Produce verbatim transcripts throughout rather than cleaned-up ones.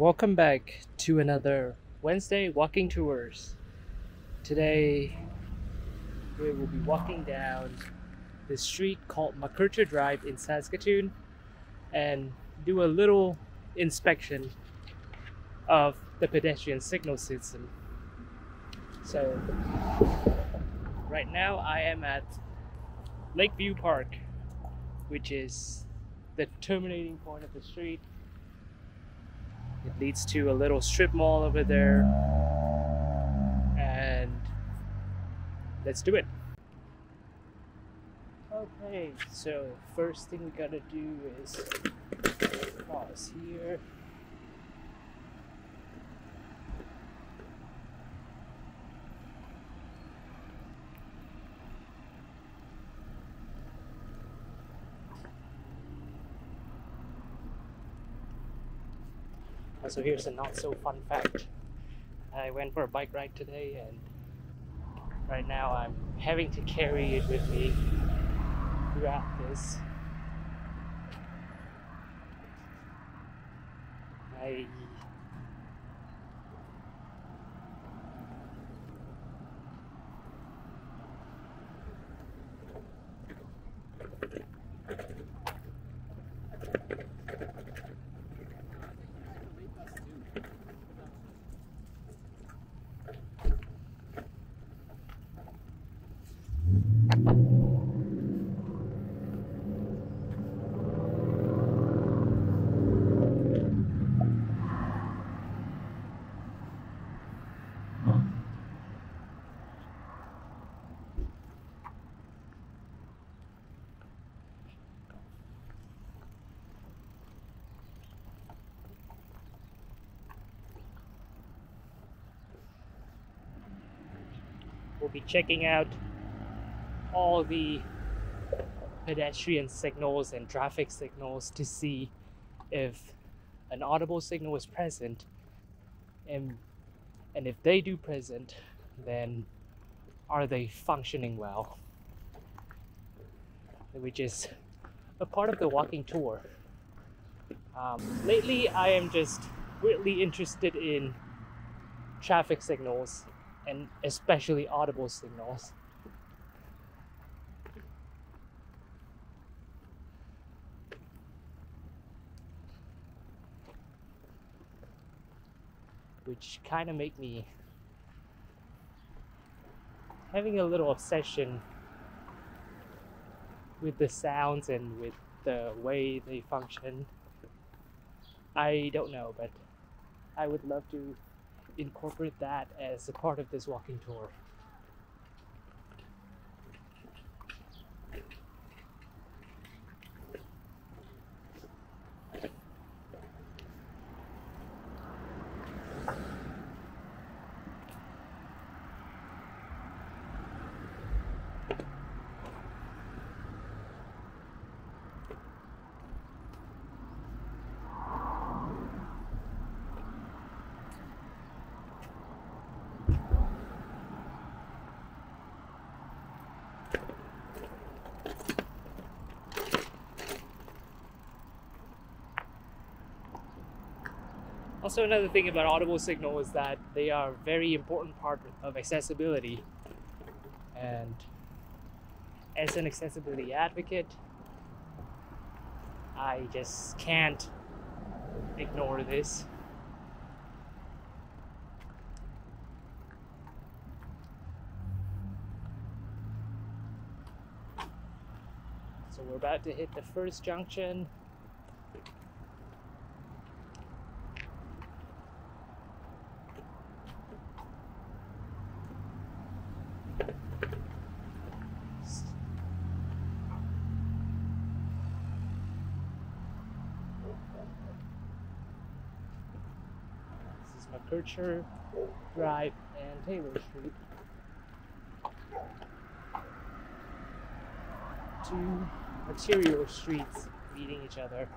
welcome back to another Wednesday walking tours. Today we will be walking down this street called McKercher Drive in Saskatoon and do a little inspection of the pedestrian signal system. So right now I am at Lakeview Park, which is the terminating point of the street. It leads to a little strip mall over there, and let's do it. Okay, so first thing we gotta do is pause here. So here's a not so fun fact. I went for a bike ride today and right now I'm having to carry it with me throughout this. I We'll be checking out all the pedestrian signals and traffic signals to see if an audible signal is present, and and if they do present, then are they functioning well, which is a part of the walking tour. Um, lately I am just weirdly interested in traffic signals, and especially audible signals. Which kind of make me having a little obsession with the sounds and with the way they function. I don't know, but I would love to incorporate that as a part of this walking tour. Also, another thing about audible signal is that they are a very important part of accessibility, and as an accessibility advocate, I just can't ignore this. So we're about to hit the first junction. McKercher Drive and Taylor Street. Two arterial streets meeting each other.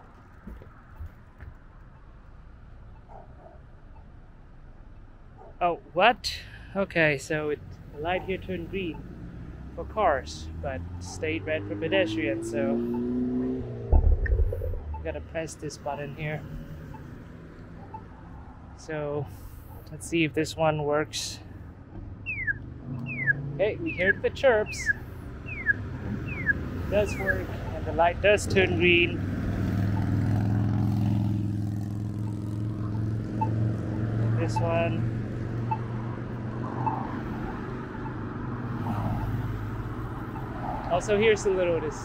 Oh, what? Okay, so it, the light here turned green for cars, but stayed red for pedestrians, so I gotta press this button here. So let's see if this one works. Okay, we heard the chirps. It does work, and the light does turn green. And this one. Also, here's the lotus.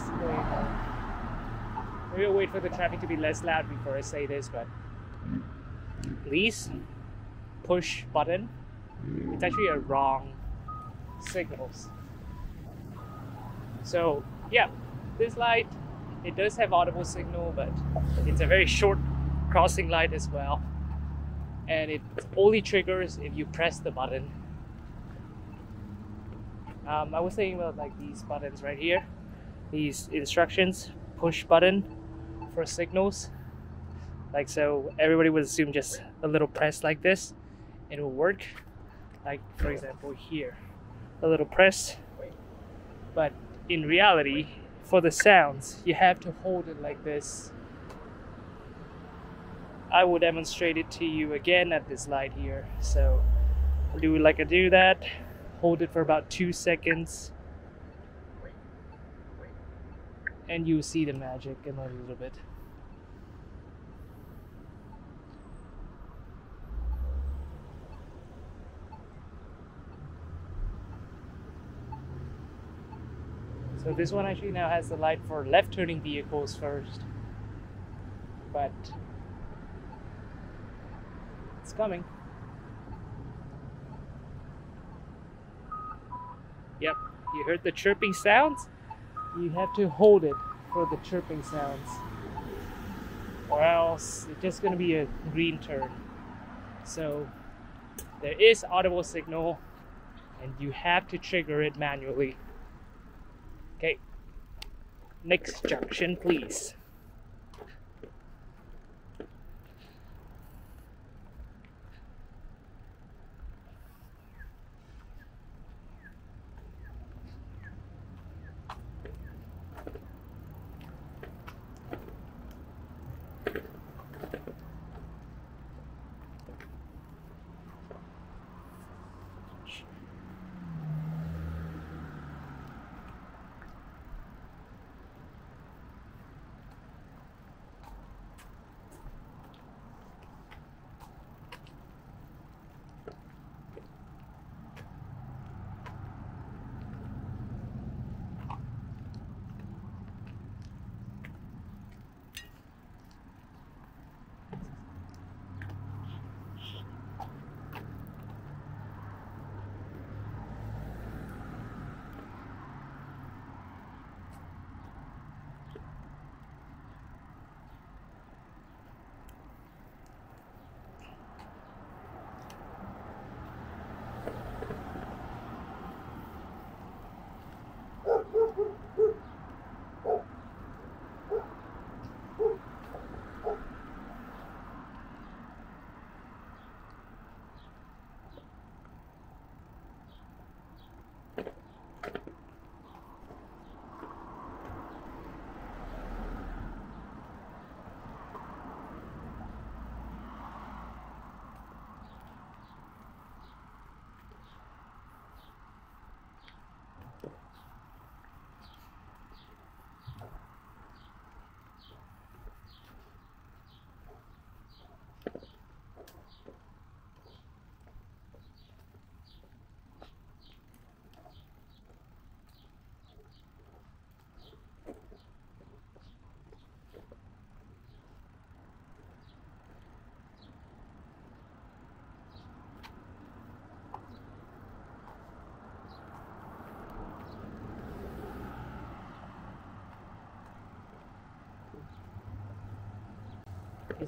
Maybe I'll wait for the traffic to be less loud before I say this, but please push button. It's actually a wrong signals. So yeah, this light, it does have audible signal, but it's a very short crossing light as well, and it only triggers if you press the button. Um, I was thinking about like these buttons right here, these instructions, push button for signals. Like so, everybody would assume just a little press like this, it will work. Like for example here, a little press. But in reality, for the sounds, you have to hold it like this. I will demonstrate it to you again at this light here. So do like I do that. Hold it for about two seconds and you'll see the magic in a little bit. So this one actually now has the light for left turning vehicles first, but it's coming. Yep, you heard the chirping sounds? You have to hold it for the chirping sounds, or else it's just going to be a green turn. So there is audible signal and you have to trigger it manually. Okay, next junction please.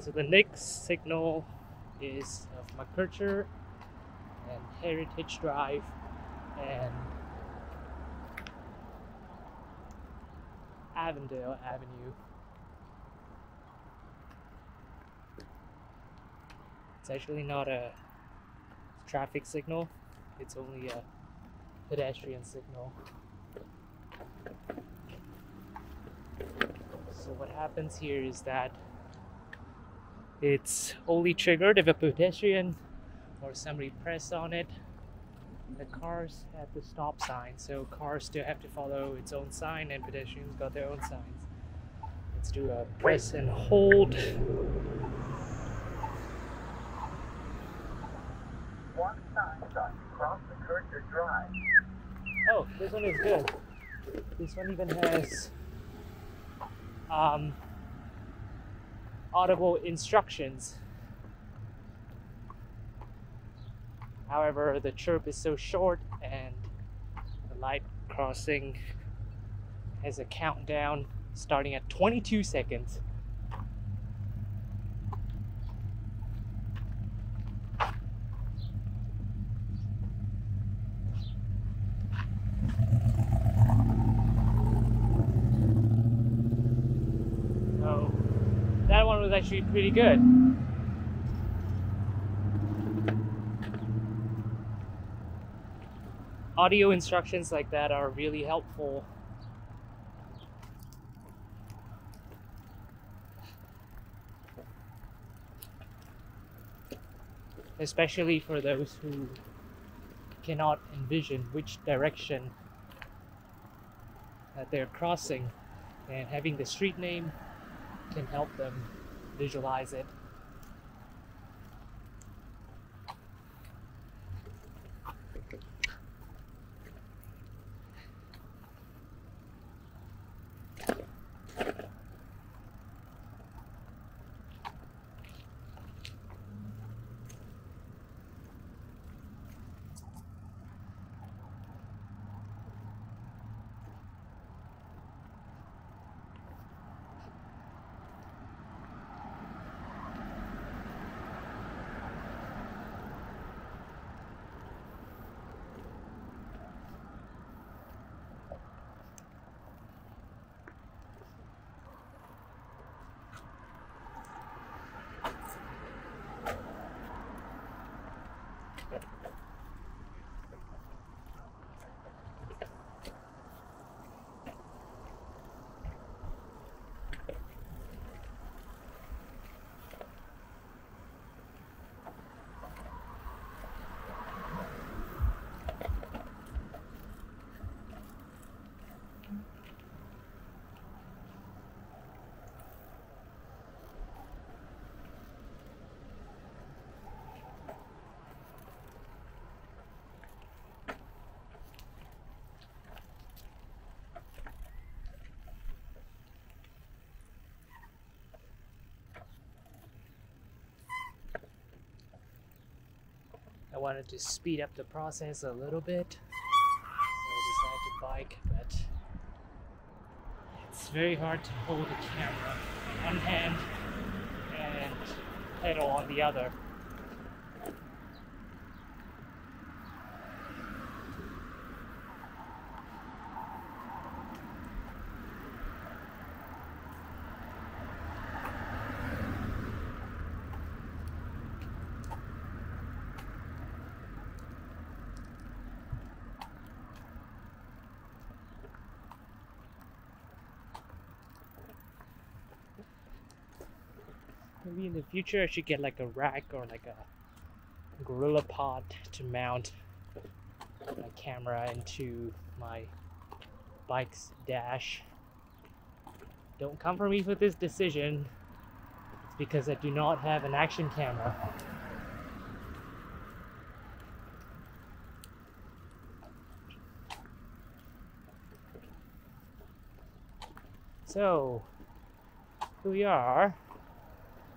So the next signal is of McKercher and Heritage Drive and Avondale Avenue. It's actually not a traffic signal, it's only a pedestrian signal. So what happens here is that It's only triggered if a pedestrian or somebody press on it. The cars at the stop sign, so cars still have to follow its own sign, and pedestrians got their own signs. Let's do a press and hold. One sign stop across McKercher Drive. Oh, this one is good. This one even has um, audible instructions. However, the chirp is so short and the light crossing has a countdown starting at twenty-two seconds. So that one was actually pretty good. Audio instructions like that are really helpful. Especially for those who cannot envision which direction that they're crossing, and having the street name can help them visualize it. I wanted to speed up the process a little bit, so I decided to bike, but it's very hard to hold the camera in one hand and pedal on the other. Maybe in the future I should get like a rack or like a gorilla pod to mount my camera into my bike's dash. Don't come for me with this decision. It's because I do not have an action camera. So here we are.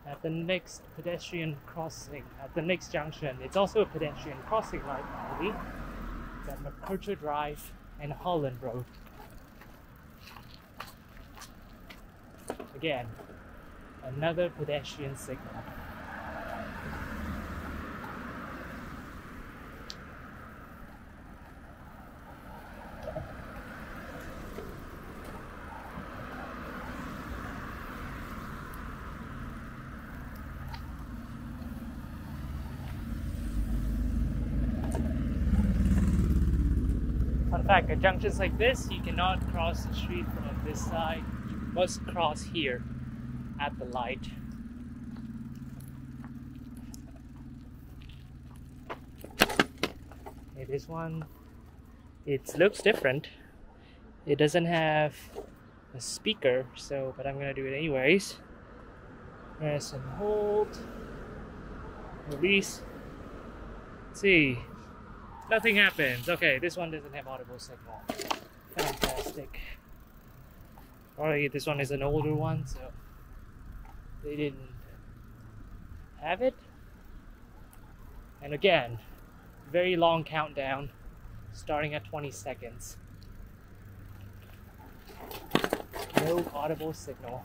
At the next pedestrian crossing, at the next junction, it's also a pedestrian crossing light, I believe. It's at McKercher Drive and Holland Road. Again, another pedestrian signal. In fact, at junctions like this, you cannot cross the street from this side. You must cross here at the light. Okay, this one, it looks different. It doesn't have a speaker, so but I'm gonna do it anyways. Press and hold, release. Let's see, nothing happens. Okay, this one doesn't have audible signal. Fantastic. Alright, this one is an older one, so they didn't have it. And again, very long countdown, starting at twenty seconds. No audible signal.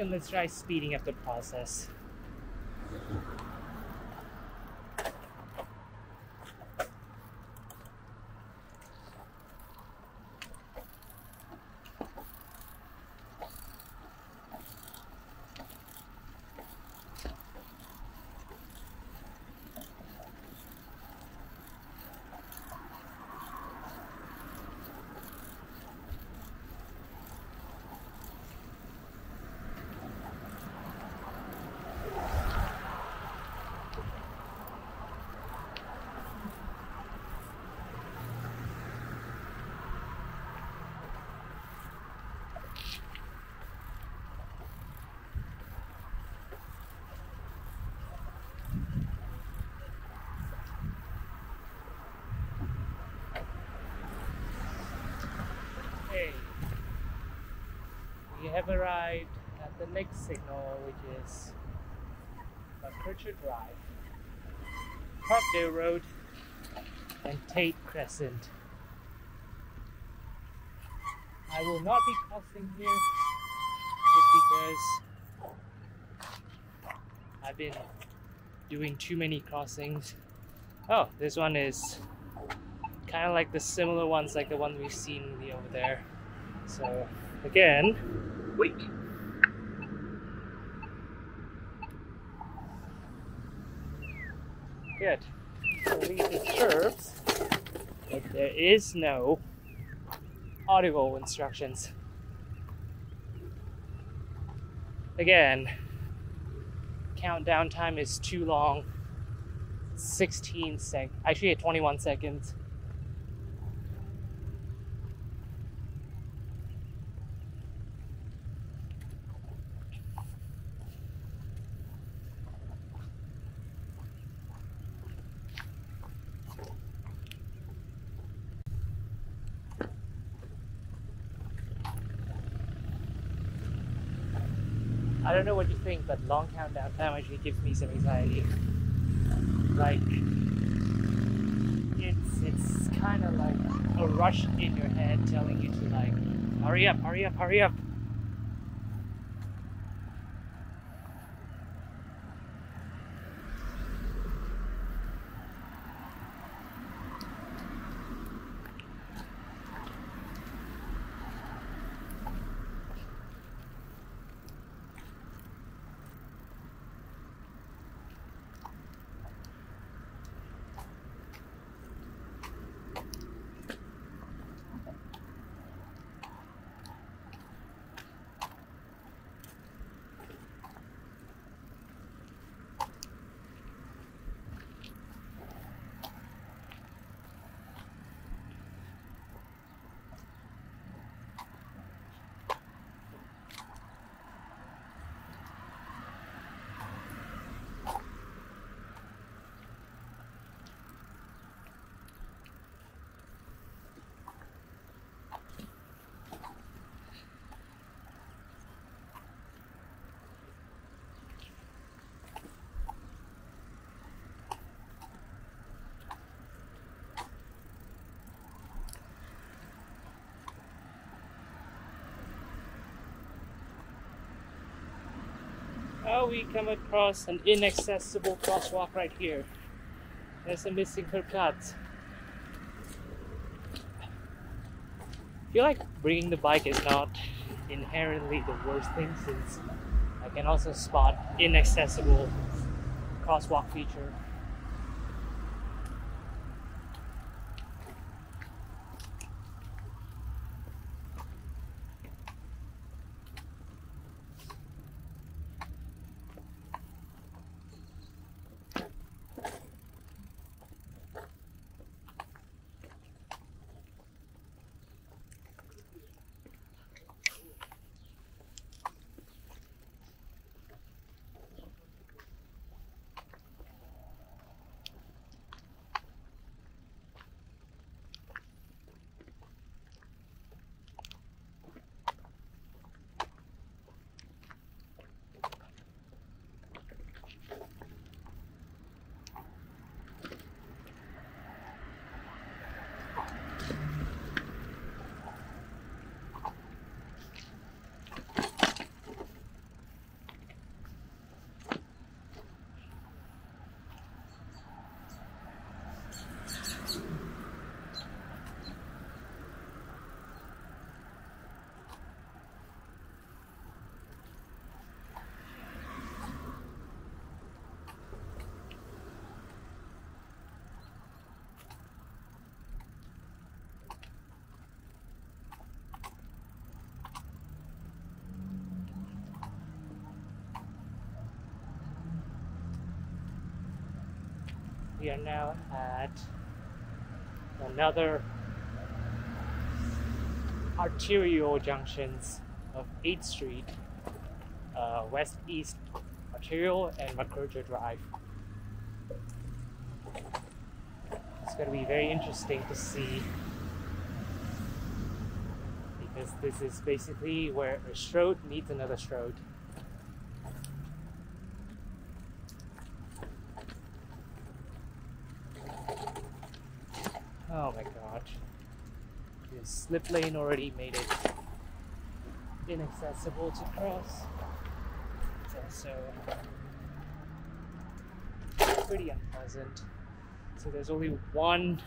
And let's try speeding up the process. We have arrived at the next signal, which is McKercher Drive, Parkdale Road, and Tate Crescent. I will not be crossing here just because I've been doing too many crossings. Oh, this one is kind of like the similar ones like the one we've seen over there. So again, wait. Good. Release the curbs, but there is no audible instructions. Again, countdown time is too long. sixteen sec. Actually, at twenty-one seconds. I don't know what you think, but long countdown time actually gives me some anxiety. Like, it's it's kind of like a rush in your head telling you to like, hurry up, hurry up, hurry up. how we come across an inaccessible crosswalk right here. There's a missing curb cut. I feel like bringing the bike is not inherently the worst thing, since I can also spot inaccessible crosswalk feature. We are now at another arterial junctions of eighth street, uh, West-East Arterial and McKercher Drive. It's going to be very interesting to see, because this is basically where a strode meets another strode. Oh my god, this slip lane already made it inaccessible to cross. It's also pretty unpleasant. So there's only one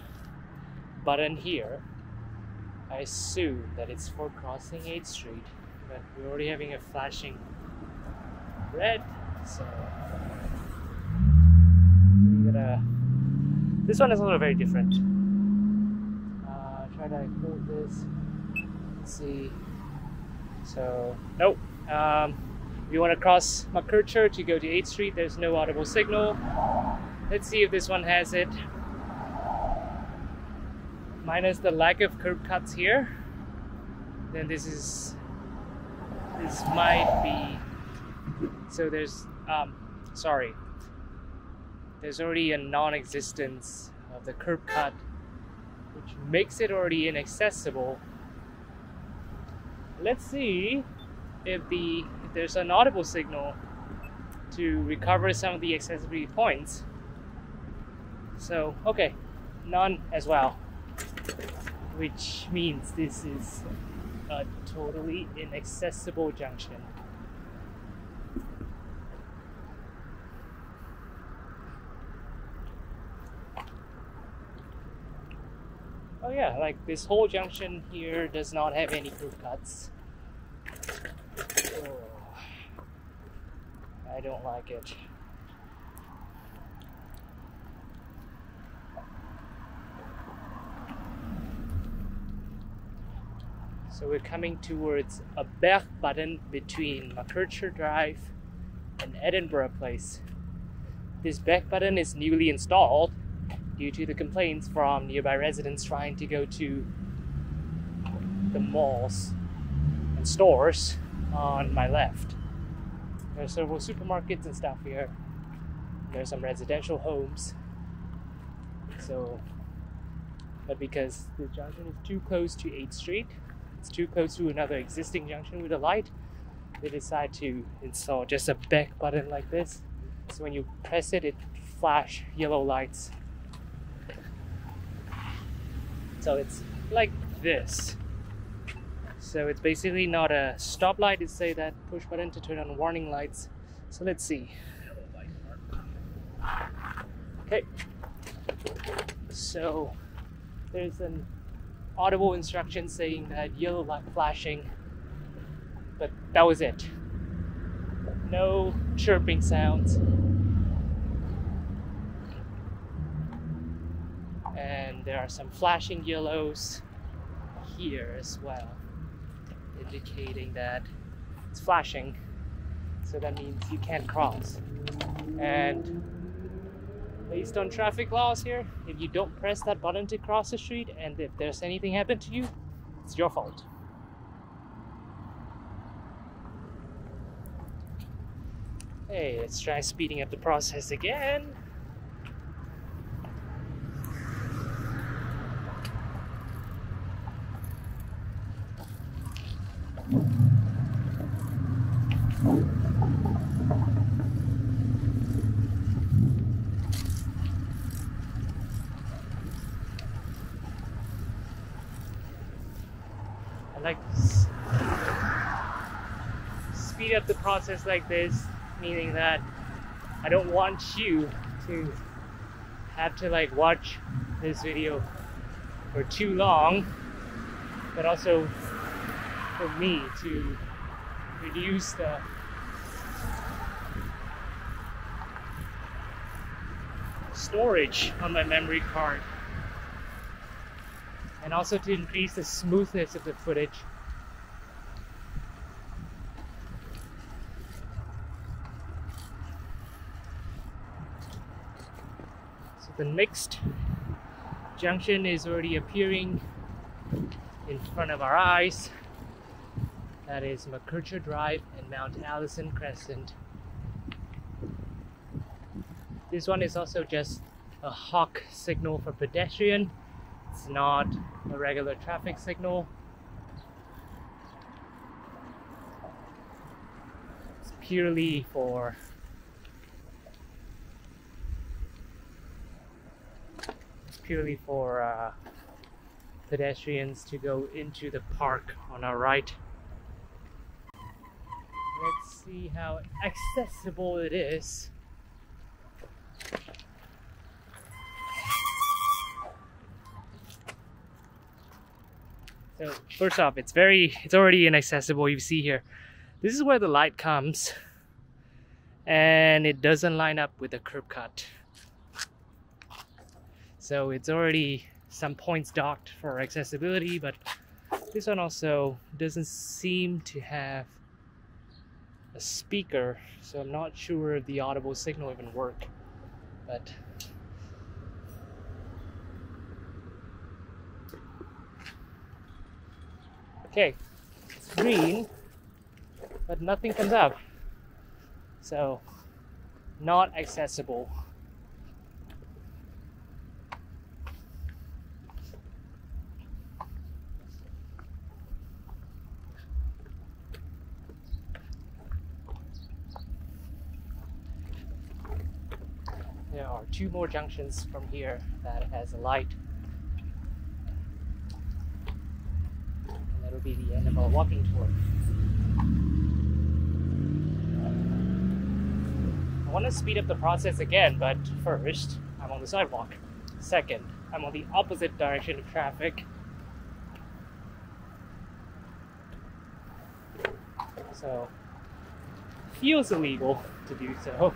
button here. I assume that it's for crossing eighth street, but we're already having a flashing red, so we're gonna... This one is also very different. Try to move this. Let's see. So nope. Um, if you want to cross McKercher to go to eighth street, there's no audible signal. Let's see if this one has it. Minus the lack of curb cuts here, then this is this might be. So there's um sorry. There's already a non-existence of the curb cut, which makes it already inaccessible. Let's see if the if there's an audible signal to recover some of the accessibility points. So okay, none as well, which means this is a totally inaccessible junction. Oh yeah, like this whole junction here does not have any curb cuts. Oh, I don't like it. So we're coming towards a back button between McKercher Drive and Edinburgh Place. This back button is newly installed due to the complaints from nearby residents trying to go to the malls and stores on my left. There are several supermarkets and stuff here. There are some residential homes. So, but because the junction is too close to eighth street, it's too close to another existing junction with a light, they decide to install just a back button like this. So when you press it, it flash yellow lights. So it's like this. So it's basically not a stoplight. It's say that push button to turn on warning lights. So let's see. Okay, so there's an audible instruction saying that yellow light flashing, but that was it. No chirping sounds. And there are some flashing yellows here as well, indicating that it's flashing, so that means you can't cross. And based on traffic laws here, if you don't press that button to cross the street and if there's anything happen to you, it's your fault. Hey, let's try speeding up the process again. I like this. Speed up the process like this, meaning that I don't want you to have to like watch this video for too long, but also for me to reduce the storage on my memory card and also to increase the smoothness of the footage. So the next junction is already appearing in front of our eyes. That is McKercher Drive and Mount Allison Crescent. This one is also just a hawk signal for pedestrian. It's not a regular traffic signal. It's purely for it's purely for uh, pedestrians to go into the park on our right. Let's see how accessible it is. So first off, it's very, it's already inaccessible. You see here, this is where the light comes and it doesn't line up with the curb cut. So it's already some points docked for accessibility, but this one also doesn't seem to have a speaker, so I'm not sure if the audible signal even work, but okay, it's green but nothing comes up, so not accessible. There are two more junctions from here that has a light. And that'll be the end of our walking tour. I want to speed up the process again, but first, I'm on the sidewalk. Second, I'm on the opposite direction of traffic. So, feels illegal to do so.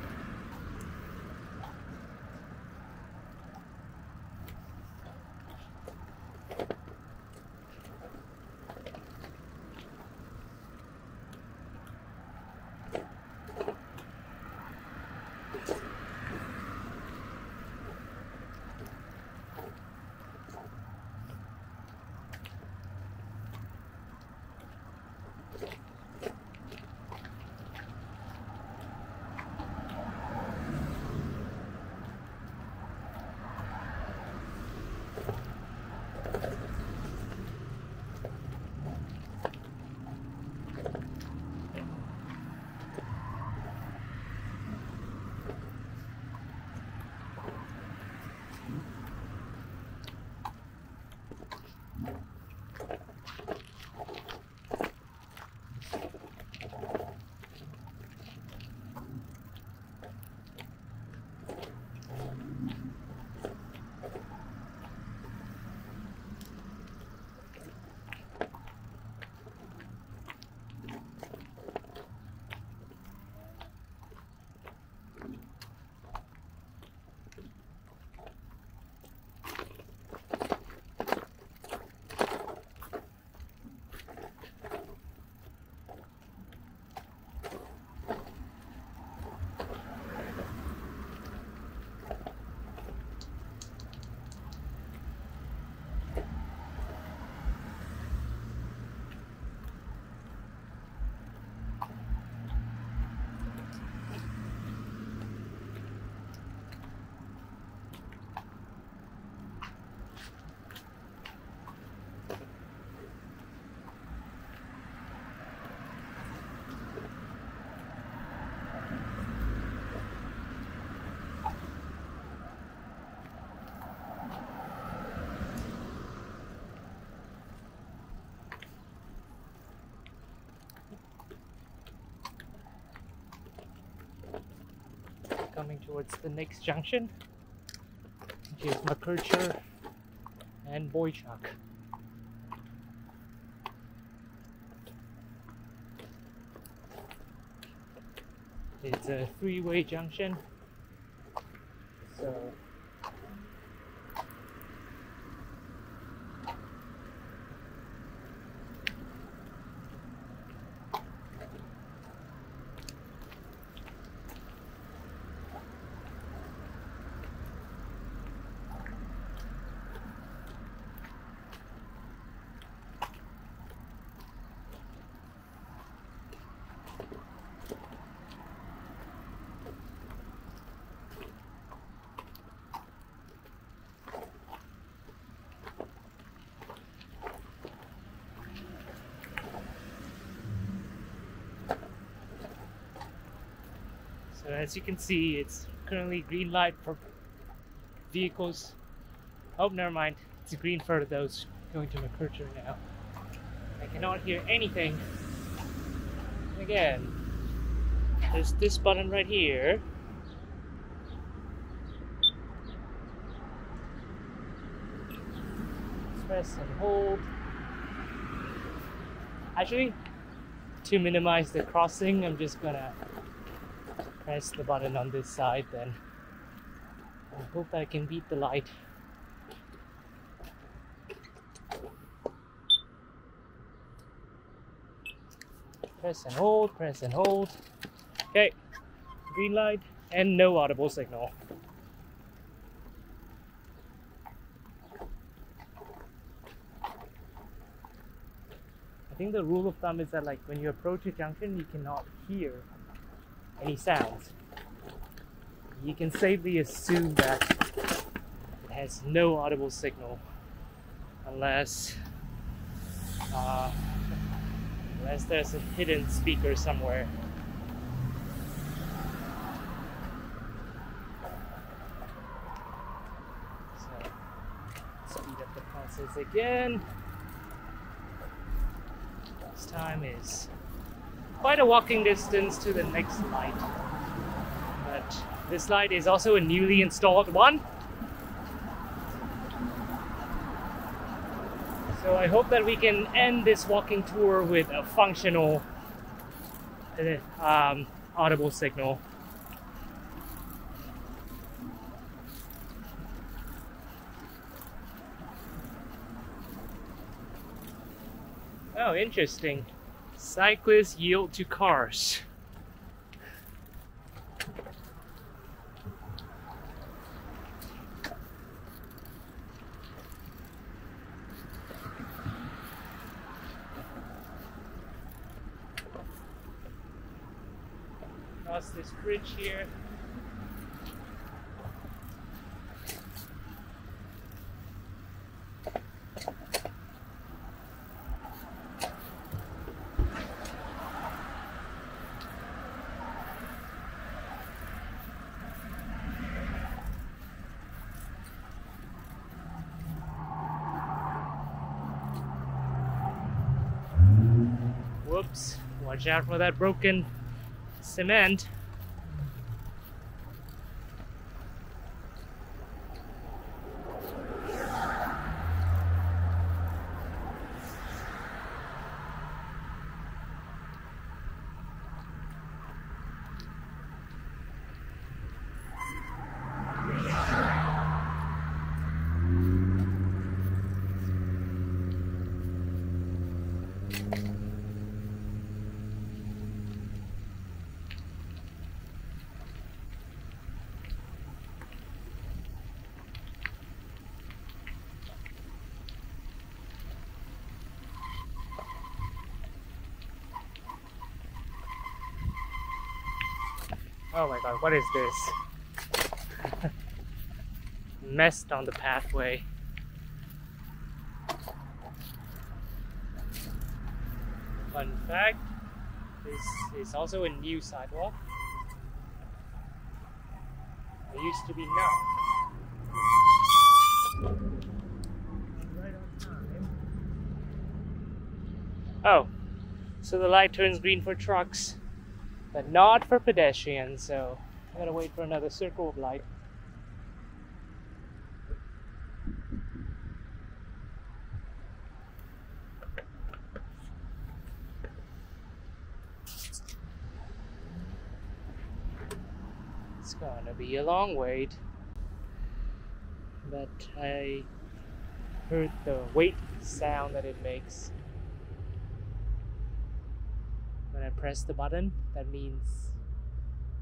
coming towards the next junction, which is McKercher and Boychuk. It's a three-way junction, so So as you can see, it's currently green light for vehicles. Oh, never mind. It's green for those going to McKercher now. I cannot hear anything. And again, there's this button right here. Press and hold. Actually, to minimize the crossing, I'm just gonna press the button on this side then. I hope I can beat the light. Press and hold, press and hold. Okay, green light and no audible signal. I think the rule of thumb is that, like, when you approach a junction, you cannot hear any sounds. You can safely assume that it has no audible signal unless uh, unless there's a hidden speaker somewhere. So speed up the process again. This time is quite a walking distance to the next light, but this light is also a newly installed one, so I hope that we can end this walking tour with a functional um, audible signal. Oh, interesting. Cyclists yield to cars. Cross this bridge here. Whoops, watch out for that broken cement. Oh my god, what is this? Messed on the pathway. Fun fact, this is also a new sidewalk. It used to be not. Right on time. Oh, so the light turns green for trucks, but not for pedestrians, so I gotta wait for another circle of light. It's gonna be a long wait, but I heard the wait sound that it makes when I press the button. That means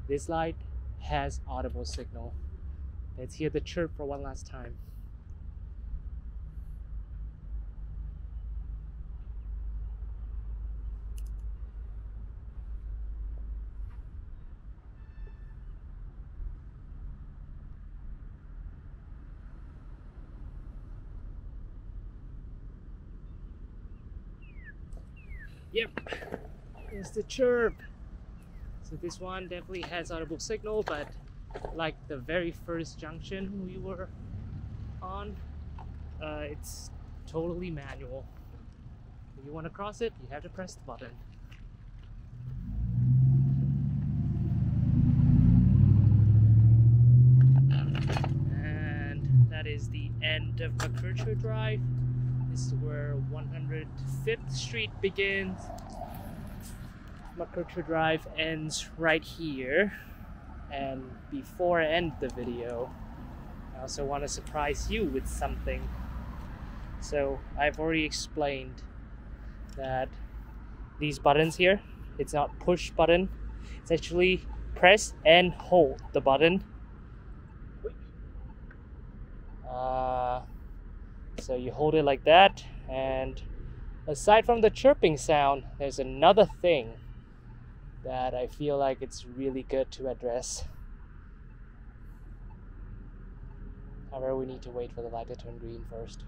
this light has audible signal. Let's hear the chirp for one last time. Yep, it's the chirp. So this one definitely has audible signal, but like the very first junction we were on, uh, it's totally manual. If you want to cross it, you have to press the button. And that is the end of McKercher Drive. This is where one hundred fifth street begins. McKercher Drive ends right here. And before I end the video, I also want to surprise you with something. So I've already explained that these buttons here, it's not push button. It's actually press and hold the button. Uh, So you hold it like that, and aside from the chirping sound, there's another thing that I feel like it's really good to address. However, we need to wait for the light to turn green first.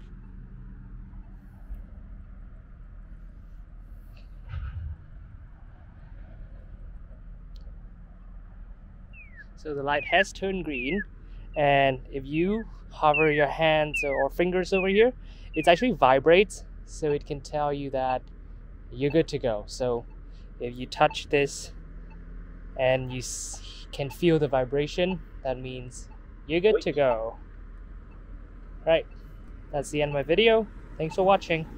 So the light has turned green, and if you hover your hands or fingers over here, it actually vibrates, so it can tell you that you're good to go. So if you touch this and you can feel the vibration, that means you're good to go. Right, that's the end of my video. Thanks for watching.